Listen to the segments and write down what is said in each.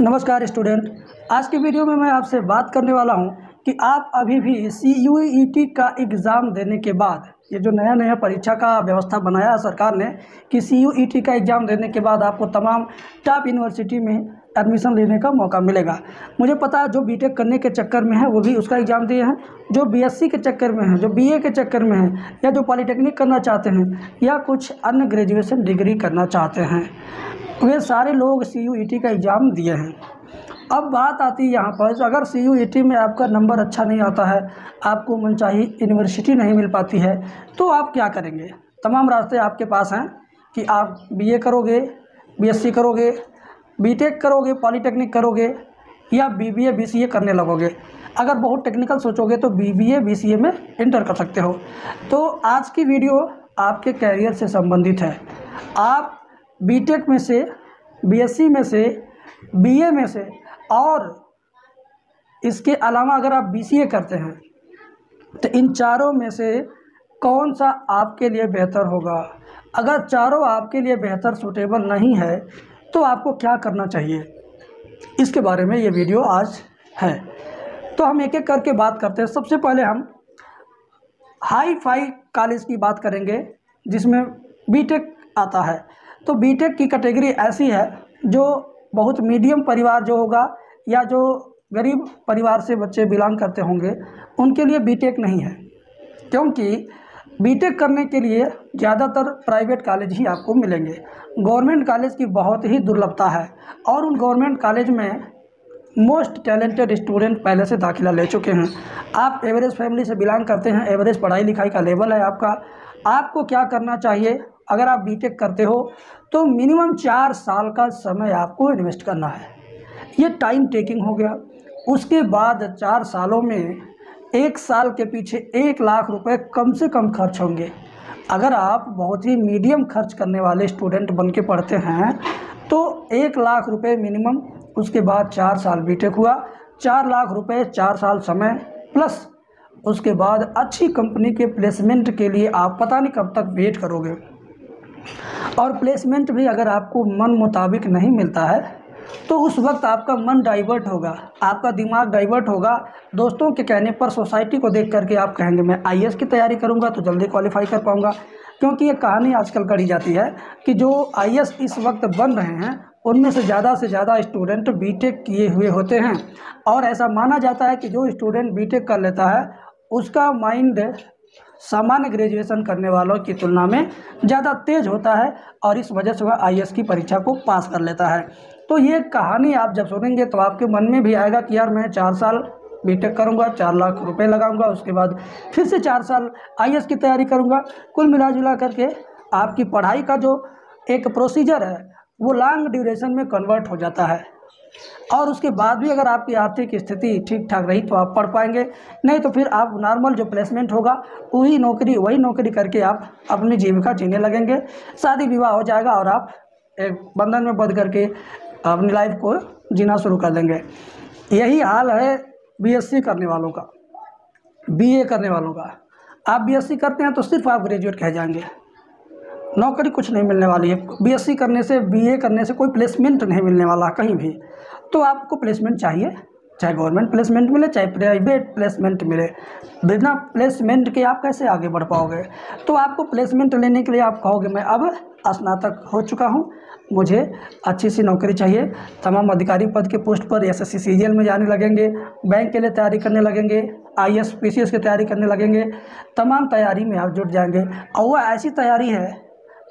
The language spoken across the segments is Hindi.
नमस्कार स्टूडेंट, आज के वीडियो में मैं आपसे बात करने वाला हूं कि आप अभी भी CUET का एग्ज़ाम देने के बाद, ये जो नया परीक्षा का व्यवस्था बनाया है सरकार ने कि CUET का एग्ज़ाम देने के बाद आपको तमाम टॉप यूनिवर्सिटी में एडमिशन लेने का मौका मिलेगा। मुझे पता है जो बीटेक करने के चक्कर में है वो भी उसका एग्ज़ाम दिए हैं, जो BSc के चक्कर में है, जो BA के चक्कर में है, या जो पॉलीटेक्निक करना चाहते हैं या कुछ अन्य ग्रेजुएशन डिग्री करना चाहते हैं, वे सारे लोग CUET का एग्ज़ाम दिए हैं। अब बात आती है यहाँ पर, अगर CUET में आपका नंबर अच्छा नहीं आता है, आपको मनचाही यूनिवर्सिटी नहीं मिल पाती है, तो आप क्या करेंगे? तमाम रास्ते आपके पास हैं कि आप BA करोगे, BSc करोगे, BTech करोगे, पॉलीटेक्निक करोगे, या BBA BCA करने लगोगे। अगर बहुत टेक्निकल सोचोगे तो BBA BCA में इंटर कर सकते हो। तो आज की वीडियो आपके कैरियर से संबंधित है। आप बीटेक में से, BSc में से, BA में से, और इसके अलावा अगर आप BCA करते हैं तो इन चारों में से कौन सा आपके लिए बेहतर होगा? अगर चारों आपके लिए बेहतर सूटेबल नहीं है तो आपको क्या करना चाहिए, इसके बारे में ये वीडियो आज है। तो हम एक एक करके बात करते हैं। सबसे पहले हम हाई फाई कॉलेज की बात करेंगे जिसमें बीटेक आता है। तो बीटेक की कैटेगरी ऐसी है जो बहुत मीडियम परिवार जो होगा या जो गरीब परिवार से बच्चे बिलोंग करते होंगे उनके लिए बीटेक नहीं है, क्योंकि बीटेक करने के लिए ज़्यादातर प्राइवेट कॉलेज ही आपको मिलेंगे। गवर्नमेंट कॉलेज की बहुत ही दुर्लभता है और उन गवर्नमेंट कॉलेज में मोस्ट टैलेंटेड स्टूडेंट पहले से दाखिला ले चुके हैं। आप एवरेज फैमिली से बिलोंग करते हैं, एवरेज पढ़ाई लिखाई का लेवल है आपका। आपको क्या करना चाहिए? अगर आप बीटेक करते हो तो मिनिमम 4 साल का समय आपको इन्वेस्ट करना है। ये टाइम टेकिंग हो गया। उसके बाद 4 सालों में 1 साल के पीछे 1 लाख रुपए कम से कम खर्च होंगे। अगर आप बहुत ही मीडियम खर्च करने वाले स्टूडेंट बन के पढ़ते हैं तो 1 लाख रुपए मिनिमम। उसके बाद 4 साल बीटेक हुआ, 4 लाख रुपए, 4 साल समय, प्लस उसके बाद अच्छी कंपनी के प्लेसमेंट के लिए आप पता नहीं कब तक वेट करोगे। और प्लेसमेंट भी अगर आपको मन मुताबिक नहीं मिलता है तो उस वक्त आपका मन डाइवर्ट होगा, आपका दिमाग डाइवर्ट होगा। दोस्तों के कहने पर, सोसाइटी को देख करके आप कहेंगे मैं IAS की तैयारी करूंगा तो जल्दी क्वालिफाई कर पाऊंगा, क्योंकि ये कहानी आजकल गढ़ी जाती है कि जो IAS इस वक्त बन रहे हैं उनमें से ज़्यादा स्टूडेंट बीटेक किए हुए होते हैं। और ऐसा माना जाता है कि जो स्टूडेंट बीटेक कर लेता है उसका माइंड सामान्य ग्रेजुएशन करने वालों की तुलना में ज़्यादा तेज होता है और इस वजह से वह IAS की परीक्षा को पास कर लेता है। तो ये कहानी आप जब सुनेंगे तो आपके मन में भी आएगा कि यार मैं 4 साल बीटेक करूँगा, 4 लाख रुपए लगाऊंगा, उसके बाद फिर से 4 साल IAS की तैयारी करूँगा। कुल मिला जुला करके आपकी पढ़ाई का जो एक प्रोसीजर है वो लॉन्ग ड्यूरेशन में कन्वर्ट हो जाता है। और उसके बाद भी अगर आपकी आर्थिक स्थिति ठीक ठाक रही तो आप पढ़ पाएंगे, नहीं तो फिर आप नॉर्मल जो प्लेसमेंट होगा वही नौकरी करके आप अपनी जीविका जीने लगेंगे। शादी विवाह हो जाएगा और आप एक बंधन में बंध करके अपनी लाइफ को जीना शुरू कर देंगे। यही हाल है BSc करने वालों का, BA करने वालों का। आप BSc करते हैं तो सिर्फ आप ग्रेजुएट कह जाएंगे, नौकरी कुछ नहीं मिलने वाली है। BSc करने से, BA करने से कोई प्लेसमेंट नहीं मिलने वाला कहीं भी। तो आपको प्लेसमेंट चाहिए, चाहे गवर्नमेंट प्लेसमेंट मिले चाहे प्राइवेट प्लेसमेंट मिले। बिना प्लेसमेंट के आप कैसे आगे बढ़ पाओगे? तो आपको प्लेसमेंट लेने के लिए आप कहोगे मैं अब स्नातक हो चुका हूँ, मुझे अच्छी सी नौकरी चाहिए। तमाम अधिकारी पद के पोस्ट पर SSC CGL में जाने लगेंगे, बैंक के लिए तैयारी करने लगेंगे, IAS PCS की तैयारी करने लगेंगे। तमाम तैयारी में आप जुट जाएंगे और वह ऐसी तैयारी है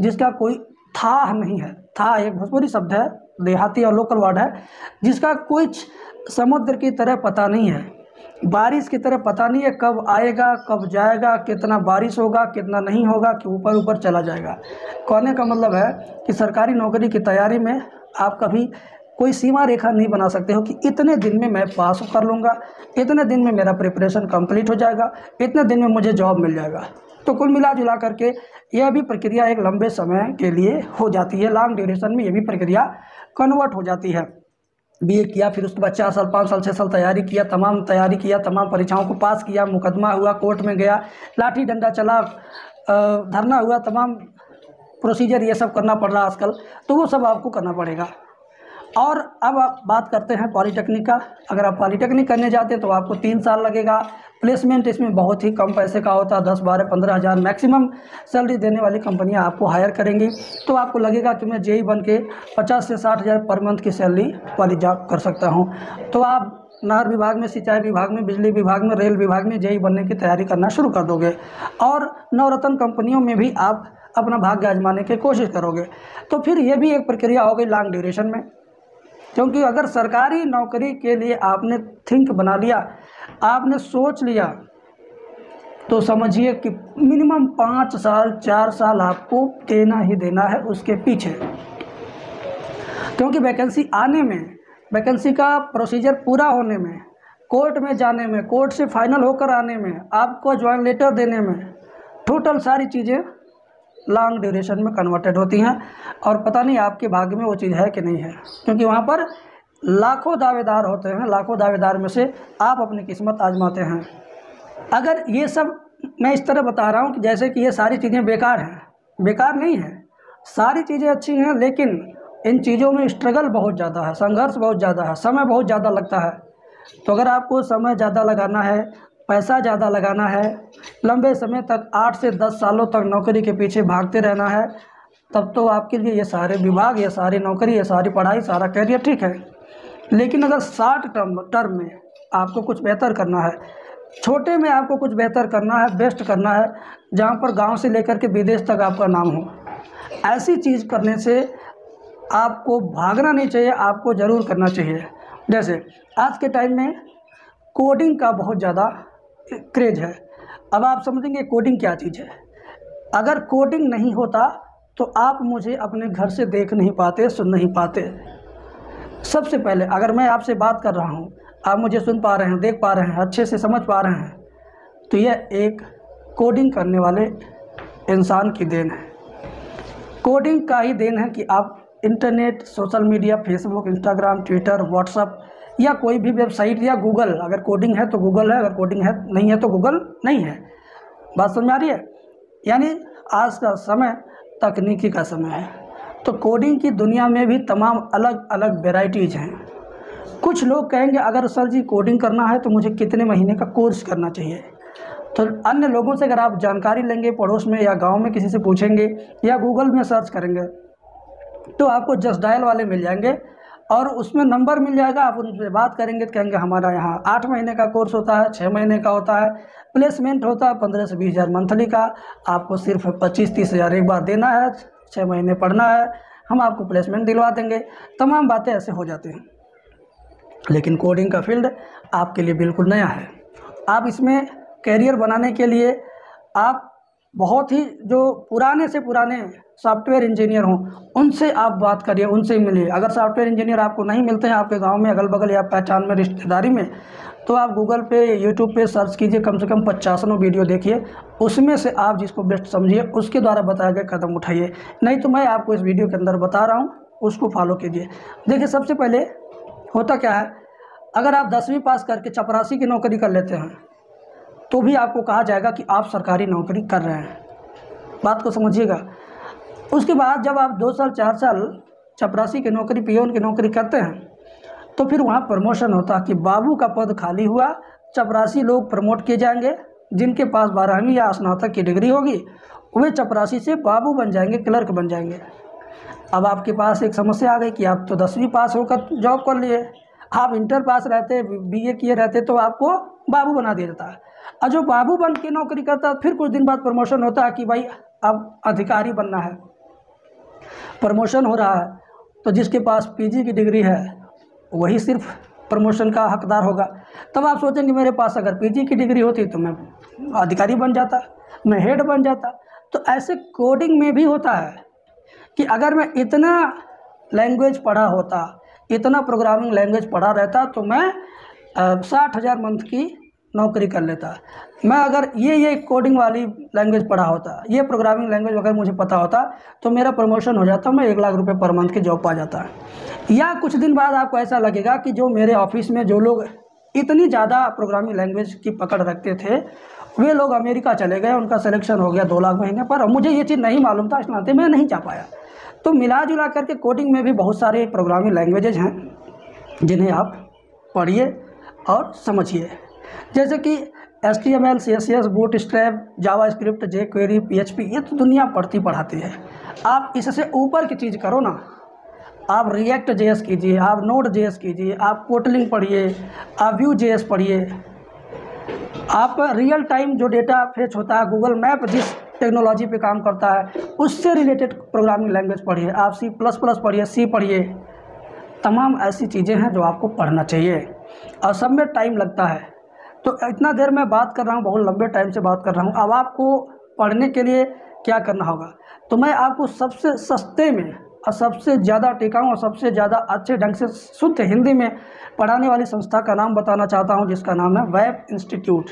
जिसका कोई थाह नहीं है। थाह एक भोजपुरी शब्द है, देहाती और लोकल वर्ड है, जिसका कुछ समुद्र की तरह पता नहीं है, बारिश की तरह पता नहीं है कब आएगा कब जाएगा, कितना बारिश होगा कितना नहीं होगा, कि ऊपर चला जाएगा। कहने का मतलब है कि सरकारी नौकरी की तैयारी में आप कभी कोई सीमा रेखा नहीं बना सकते हो कि इतने दिन में मैं पास कर लूँगा, इतने दिन में मेरा प्रिपरेशन कंप्लीट हो जाएगा, इतने दिन में मुझे जॉब मिल जाएगा। तो कुल मिला जुला करके यह भी प्रक्रिया एक लंबे समय के लिए हो जाती है, लॉन्ग ड्यूरेशन में यह भी प्रक्रिया कन्वर्ट हो जाती है। BA किया, फिर उसके बाद 4 साल 5 साल 6 साल तैयारी किया, तमाम परीक्षाओं को पास किया, मुकदमा हुआ, कोर्ट में गया, लाठी डंडा चला, धरना हुआ, तमाम प्रोसीजर ये सब करना पड़ रहा आजकल, तो वो सब आपको करना पड़ेगा। और अब आप बात करते हैं पॉलीटेक्निक का। अगर आप पॉलीटेक्निक करने जाते हैं तो आपको 3 साल लगेगा। प्लेसमेंट इसमें बहुत ही कम पैसे का होता है, 10-12-15 हज़ार मैक्सिमम सैलरी देने वाली कंपनियां आपको हायर करेंगी। तो आपको लगेगा कि मैं जेई बन के 50 से 60 हज़ार पर मंथ की सैलरी वाली जॉब कर सकता हूं। तो आप नहर विभाग में, सिंचाई विभाग में, बिजली विभाग में, रेल विभाग में जेई बनने की तैयारी करना शुरू कर दोगे और नवरत्न कंपनियों में भी आप अपना भाग्य आजमाने की कोशिश करोगे। तो फिर ये भी एक प्रक्रिया हो गई लॉन्ग ड्यूरेशन में, क्योंकि अगर सरकारी नौकरी के लिए आपने थिंक बना लिया, आपने सोच लिया, तो समझिए कि मिनिमम 5 साल 4 साल आपको देना ही देना है उसके पीछे, क्योंकि वैकेंसी आने में, वैकेंसी का प्रोसीजर पूरा होने में, कोर्ट में जाने में, कोर्ट से फाइनल होकर आने में, आपको ज्वाइन लेटर देने में, टोटल सारी चीज़ें लॉन्ग ड्यूरेशन में कन्वर्टेड होती हैं। और पता नहीं आपके भाग्य में वो चीज़ है कि नहीं है, क्योंकि वहाँ पर लाखों दावेदार होते हैं। लाखों दावेदार में से आप अपनी किस्मत आजमाते हैं। अगर ये सब मैं इस तरह बता रहा हूँ कि जैसे कि ये सारी चीज़ें बेकार हैं, बेकार नहीं है, सारी चीज़ें अच्छी हैं, लेकिन इन चीज़ों में स्ट्रगल बहुत ज़्यादा है, संघर्ष बहुत ज़्यादा है, समय बहुत ज़्यादा लगता है। तो अगर आपको समय ज़्यादा लगाना है, पैसा ज़्यादा लगाना है, लंबे समय तक 8 से 10 सालों तक नौकरी के पीछे भागते रहना है, तब तो आपके लिए ये सारे विभाग, ये सारी नौकरी, ये सारी पढ़ाई, सारा कैरियर ठीक है। लेकिन अगर शॉर्ट टर्म में आपको कुछ बेहतर करना है, छोटे में आपको कुछ बेहतर करना है, बेस्ट करना है, जहाँ पर गाँव से लेकर के विदेश तक आपका नाम हो, ऐसी चीज़ करने से आपको भागना नहीं चाहिए, आपको ज़रूर करना चाहिए। जैसे आज के टाइम में कोडिंग का बहुत ज़्यादा क्रेज है। अब आप समझेंगे कोडिंग क्या चीज़ है। अगर कोडिंग नहीं होता तो आप मुझे अपने घर से देख नहीं पाते, सुन नहीं पाते। सबसे पहले अगर मैं आपसे बात कर रहा हूँ, आप मुझे सुन पा रहे हैं, देख पा रहे हैं, अच्छे से समझ पा रहे हैं, तो यह एक कोडिंग करने वाले इंसान की देन है। कोडिंग का ही देन है कि आप internet, social media, Facebook, Instagram, Twitter, WhatsApp या कोई भी वेबसाइट या गूगल, अगर कोडिंग है तो गूगल है, अगर कोडिंग है नहीं है तो गूगल नहीं है। बात समझ आ रही है? यानी आज का समय तकनीकी का समय है, तो कोडिंग की दुनिया में भी तमाम अलग अलग वेराइटीज़ हैं। कुछ लोग कहेंगे अगर सर जी कोडिंग करना है तो मुझे कितने महीने का कोर्स करना चाहिए। तो अन्य लोगों से अगर आप जानकारी लेंगे, पड़ोस में या गाँव में किसी से पूछेंगे या गूगल में सर्च करेंगे, तो आपको जस्ट डायल वाले मिल जाएंगे और उसमें नंबर मिल जाएगा। आप उनसे बात करेंगे तो कहेंगे हमारा यहाँ 8 महीने का कोर्स होता है, 6 महीने का होता है, प्लेसमेंट होता है 15 से 20 हज़ार मंथली का, आपको सिर्फ 25-30 हज़ार एक बार देना है, 6 महीने पढ़ना है, हम आपको प्लेसमेंट दिलवा देंगे। तमाम बातें ऐसे हो जाती हैं। लेकिन कोडिंग का फील्ड आपके लिए बिल्कुल नया है। आप इसमें कैरियर बनाने के लिए आप बहुत ही जो पुराने से पुराने सॉफ्टवेयर इंजीनियर हों उनसे आप बात करिए, उनसे मिलिए। अगर सॉफ्टवेयर इंजीनियर आपको नहीं मिलते हैं आपके गांव में, अगल बगल या पहचान में, रिश्तेदारी में, तो आप गूगल पे, यूट्यूब पे सर्च कीजिए, कम से कम 50 वीडियो देखिए, उसमें से आप जिसको बेस्ट समझिए उसके द्वारा बताया गया कदम उठाइए। नहीं तो मैं आपको इस वीडियो के अंदर बता रहा हूँ उसको फॉलो कीजिए। देखिए सबसे पहले होता क्या है, अगर आप 10वीं पास करके चपरासी की नौकरी कर लेते हैं तो भी आपको कहा जाएगा कि आप सरकारी नौकरी कर रहे हैं। बात को समझिएगा। उसके बाद जब आप 2 साल 4 साल चपरासी की नौकरी, पियोन की नौकरी करते हैं तो फिर वहाँ प्रमोशन होता है कि बाबू का पद खाली हुआ, चपरासी लोग प्रमोट किए जाएंगे। जिनके पास 12वीं या स्नातक की डिग्री होगी वे चपरासी से बाबू बन जाएंगे, क्लर्क बन जाएंगे। अब आपके पास एक समस्या आ गई कि आप तो 10वीं पास होकर जॉब कर लिए, आप इंटर पास रहते, BA किए रहते, तो आपको बाबू बना दिया जाता है। और जो बाबू बन के नौकरी करता है फिर कुछ दिन बाद प्रमोशन होता है कि भाई अब अधिकारी बनना है, प्रमोशन हो रहा है। तो जिसके पास PG की डिग्री है वही सिर्फ प्रमोशन का हकदार होगा। तब आप सोचेंगे मेरे पास अगर PG की डिग्री होती तो मैं अधिकारी बन जाता, मैं हेड बन जाता। तो ऐसे कोडिंग में भी होता है कि अगर मैं इतना लैंग्वेज पढ़ा होता, इतना प्रोग्रामिंग लैंग्वेज पढ़ा रहता तो मैं 60 हज़ार मंथ की नौकरी कर लेता। मैं अगर ये कोडिंग वाली लैंग्वेज पढ़ा होता, ये प्रोग्रामिंग लैंग्वेज अगर मुझे पता होता तो मेरा प्रमोशन हो जाता, मैं 1 लाख रुपये पर मंथ की जॉब पा जाता। या कुछ दिन बाद आपको ऐसा लगेगा कि जो मेरे ऑफिस में जो लोग इतनी ज़्यादा प्रोग्रामिंग लैंग्वेज की पकड़ रखते थे वे लोग अमेरिका चले गए, उनका सिलेक्शन हो गया 2 लाख महीने पर, और मुझे ये चीज़ नहीं मालूम था, इस नाते मैं नहीं जा पाया। तो मिला जुला करके कोडिंग में भी बहुत सारे प्रोग्रामिंग लैंग्वेजेज हैं जिन्हें आप पढ़िए और समझिए, जैसे कि HTML, CSS, Bootstrap, JavaScript, jQuery, PHP, ये तो दुनिया पढ़ती पढ़ाती है। आप इससे ऊपर की चीज़ करो ना, आप React.js कीजिए, आप Node.js कीजिए, आप Kotlin पढ़िए, आप Vue.js पढ़िए, आप रियल टाइम जो डेटा फेच होता है, गूगल मैप जिस टेक्नोलॉजी पे काम करता है उससे रिलेटेड प्रोग्रामिंग लैंग्वेज पढ़िए, आप C++ पढ़िए, C पढ़िए। तमाम ऐसी चीज़ें हैं जो आपको पढ़ना चाहिए और सब में टाइम लगता है। तो इतना देर मैं बात कर रहा हूँ, बहुत लंबे टाइम से बात कर रहा हूँ। अब आपको पढ़ने के लिए क्या करना होगा, तो मैं आपको सबसे सस्ते में और सबसे ज़्यादा टिकाऊ और सबसे ज़्यादा अच्छे ढंग से शुद्ध हिंदी में पढ़ाने वाली संस्था का नाम बताना चाहता हूं, जिसका नाम है वेब इंस्टीट्यूट।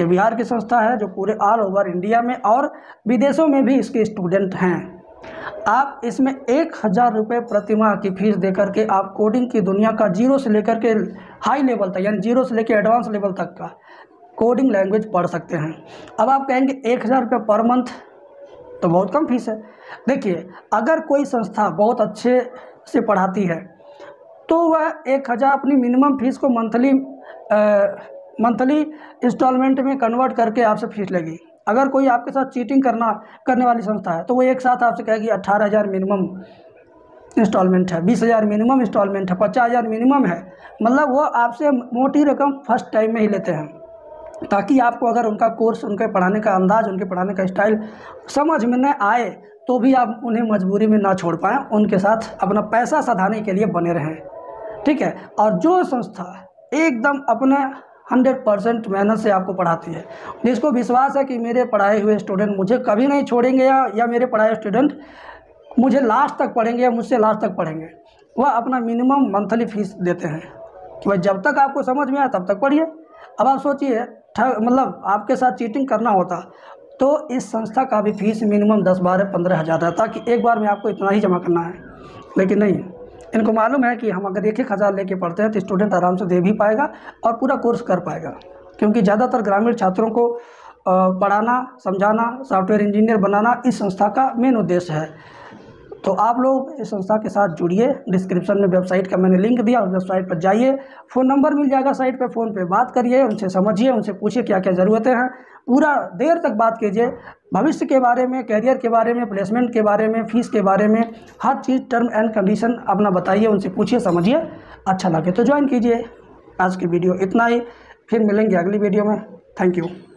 ये बिहार की संस्था है जो पूरे ऑल ओवर इंडिया में और विदेशों में भी इसके स्टूडेंट हैं। आप इसमें 1000 रुपये प्रतिमाह की फ़ीस देकर के आप कोडिंग की दुनिया का जीरो से लेकर के हाई लेवल तक, यानी जीरो से लेकर एडवांस लेवल तक का कोडिंग लैंग्वेज पढ़ सकते हैं। अब आप कहेंगे 1000 रुपये पर मंथ तो बहुत कम फीस है। देखिए, अगर कोई संस्था बहुत अच्छे से पढ़ाती है तो वह 1000 अपनी मिनिमम फीस को मंथली इंस्टॉलमेंट में कन्वर्ट करके आपसे फीस लेगी। अगर कोई आपके साथ चीटिंग करने वाली संस्था है तो वो एक साथ आपसे कहेगी 18000 मिनिमम इंस्टॉलमेंट है, 20000 मिनिमम इंस्टॉलमेंट है, 50000 मिनिमम है। मतलब वो आपसे मोटी रकम फर्स्ट टाइम में ही लेते हैं, ताकि आपको अगर उनका कोर्स, उनके पढ़ाने का अंदाज, उनके पढ़ाने का स्टाइल समझ में न आए तो भी आप उन्हें मजबूरी में ना छोड़ पाएँ, उनके साथ अपना पैसा सधाने के लिए बने रहें। ठीक है। और जो संस्था एकदम अपने 100% मेहनत से आपको पढ़ाती है, जिसको विश्वास है कि मेरे पढ़ाए हुए स्टूडेंट मुझे कभी नहीं छोड़ेंगे या मेरे पढ़ाए स्टूडेंट मुझे लास्ट तक पढ़ेंगे या मुझसे लास्ट तक पढ़ेंगे, वह अपना मिनिमम मंथली फीस देते हैं कि भाई जब तक आपको समझ में आए तब तक पढ़िए। अब आप सोचिए, मतलब आपके साथ चीटिंग करना होता तो इस संस्था का भी फीस मिनिमम 10-12-15 हज़ार रहता कि एक बार में आपको इतना ही जमा करना है। लेकिन नहीं, इनको मालूम है कि हम अगर 1000 लेके पढ़ते हैं तो स्टूडेंट आराम से दे भी पाएगा और पूरा कोर्स कर पाएगा, क्योंकि ज़्यादातर ग्रामीण छात्रों को पढ़ाना, समझाना, सॉफ्टवेयर इंजीनियर बनाना इस संस्था का मेन उद्देश्य है। तो आप लोग इस संस्था के साथ जुड़िए। डिस्क्रिप्शन में वेबसाइट का मैंने लिंक दिया, वेबसाइट पर जाइए, फ़ोन नंबर मिल जाएगा साइट पे, फ़ोन पे बात करिए, उनसे समझिए, उनसे पूछिए क्या क्या ज़रूरतें हैं, पूरा देर तक बात कीजिए। भविष्य के बारे में, कैरियर के बारे में, प्लेसमेंट के बारे में, फ़ीस के बारे में, हर चीज़ टर्म एंड कंडीशन अपना बताइए, उनसे पूछिए, समझिए। अच्छा लगे तो ज्वाइन कीजिए। आज की वीडियो इतना ही, फिर मिलेंगे अगली वीडियो में। Thank you.